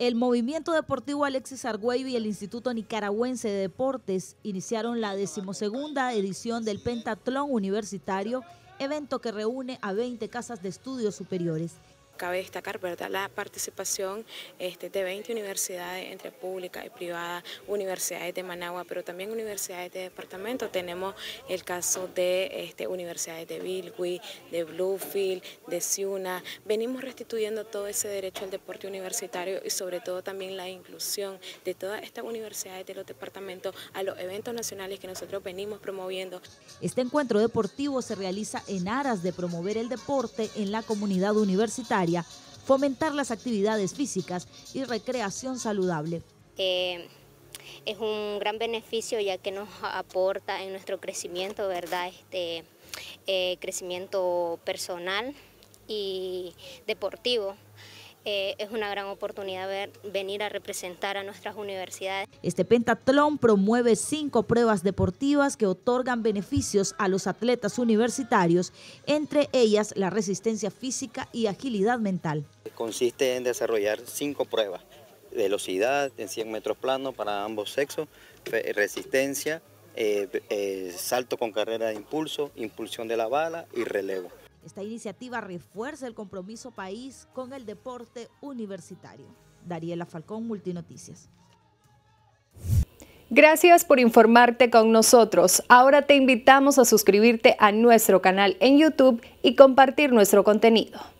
El Movimiento Deportivo Alexis Argüello y el Instituto Nicaragüense de Deportes iniciaron la 12ª edición del Pentatlón Universitario, evento que reúne a 20 casas de estudios superiores. Cabe destacar, ¿verdad?, la participación de 20 universidades entre pública y privada, universidades de Managua, pero también universidades de departamento. Tenemos el caso de universidades de Bilwi, de Bluefield, de Siuna. Venimos restituyendo todo ese derecho al deporte universitario y sobre todo también la inclusión de todas estas universidades de los departamentos a los eventos nacionales que nosotros venimos promoviendo. Este encuentro deportivo se realiza en aras de promover el deporte en la comunidad universitaria, fomentar las actividades físicas y recreación saludable. Es un gran beneficio, ya que nos aporta en nuestro crecimiento, ¿verdad? Crecimiento personal y deportivo. Es una gran oportunidad venir a representar a nuestras universidades. Este pentatlón promueve 5 pruebas deportivas que otorgan beneficios a los atletas universitarios, entre ellas la resistencia física y agilidad mental. Consiste en desarrollar 5 pruebas: velocidad en 100 metros plano para ambos sexos, resistencia, salto con carrera de impulso, impulsión de la bala y relevo. Esta iniciativa refuerza el compromiso país con el deporte universitario. Dariela Falcón, Multinoticias. Gracias por informarte con nosotros. Ahora te invitamos a suscribirte a nuestro canal en YouTube y compartir nuestro contenido.